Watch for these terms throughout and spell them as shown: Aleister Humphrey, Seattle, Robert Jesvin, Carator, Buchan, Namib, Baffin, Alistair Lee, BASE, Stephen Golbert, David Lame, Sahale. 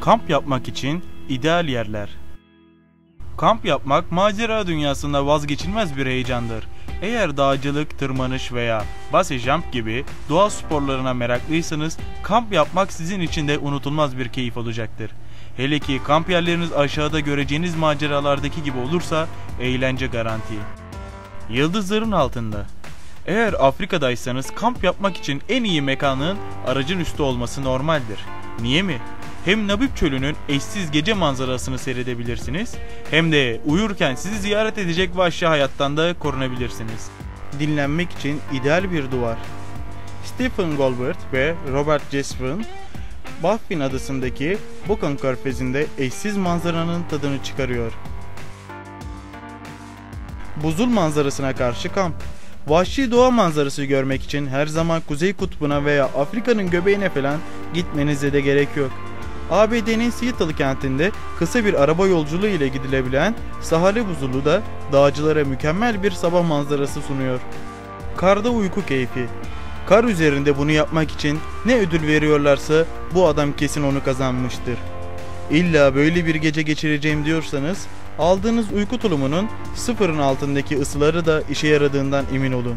Kamp yapmak için ideal yerler. Kamp yapmak macera dünyasında vazgeçilmez bir heyecandır. Eğer dağcılık, tırmanış veya base jump gibi doğa sporlarına meraklıysanız kamp yapmak sizin için de unutulmaz bir keyif olacaktır. Hele ki kamp yerleriniz aşağıda göreceğiniz maceralardaki gibi olursa eğlence garanti. Yıldızların altında. Eğer Afrika'daysanız kamp yapmak için en iyi mekanın aracın üstü olması normaldir. Niye mi? Hem Namib çölünün eşsiz gece manzarasını seyredebilirsiniz, hem de uyurken sizi ziyaret edecek vahşi hayattan da korunabilirsiniz. Dinlenmek için ideal bir duvar. Stephen Golbert ve Robert Jesvin, Baffin adasındaki Buchan Körfezi'nde eşsiz manzaranın tadını çıkarıyor. Buzul manzarasına karşı kamp. Vahşi doğa manzarası görmek için her zaman Kuzey Kutbu'na veya Afrika'nın göbeğine falan gitmenize de gerek yok. ABD'nin Seattle kentinde kısa bir araba yolculuğu ile gidilebilen Sahale Buzulu da dağcılara mükemmel bir sabah manzarası sunuyor. Karda uyku keyfi. Kar üzerinde bunu yapmak için ne ödül veriyorlarsa bu adam kesin onu kazanmıştır. İlla böyle bir gece geçireceğim diyorsanız aldığınız uyku tulumunun sıfırın altındaki ısıları da işe yaradığından emin olun.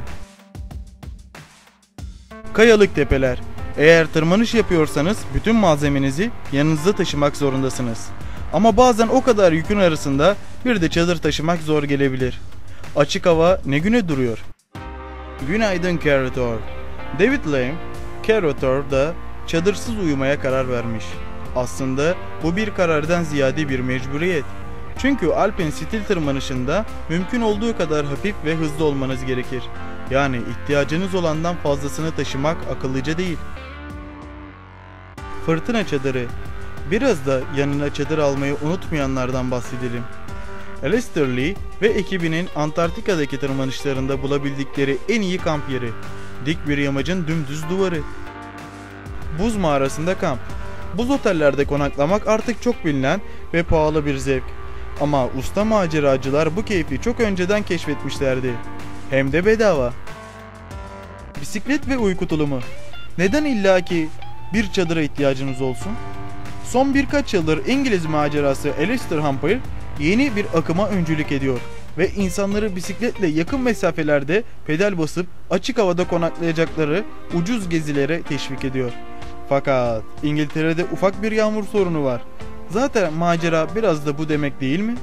Kayalık tepeler. Eğer tırmanış yapıyorsanız bütün malzemenizi yanınızda taşımak zorundasınız. Ama bazen o kadar yükün arasında bir de çadır taşımak zor gelebilir. Açık hava ne güne duruyor. Günaydın Carator. David Lame, Carator'da çadırsız uyumaya karar vermiş. Aslında bu bir karardan ziyade bir mecburiyet. Çünkü alpin stil tırmanışında mümkün olduğu kadar hafif ve hızlı olmanız gerekir. Yani ihtiyacınız olandan fazlasını taşımak akıllıca değil. Fırtına çadırı. Biraz da yanına çadır almayı unutmayanlardan bahsedelim. Alistair Lee ve ekibinin Antarktika'daki tırmanışlarında bulabildikleri en iyi kamp yeri. Dik bir yamacın dümdüz duvarı. Buz mağarasında kamp. Buz otellerde konaklamak artık çok bilinen ve pahalı bir zevk. Ama usta maceracılar bu keyfi çok önceden keşfetmişlerdi. Hem de bedava. Bisiklet ve uyku tulumu. Neden illaki bir çadıra ihtiyacınız olsun? Son birkaç yıldır İngiliz macerası Aleister Humphrey yeni bir akıma öncülük ediyor ve insanları bisikletle yakın mesafelerde pedal basıp açık havada konaklayacakları ucuz gezilere teşvik ediyor. Fakat İngiltere'de ufak bir yağmur sorunu var. Zaten macera biraz da bu demek değil mi?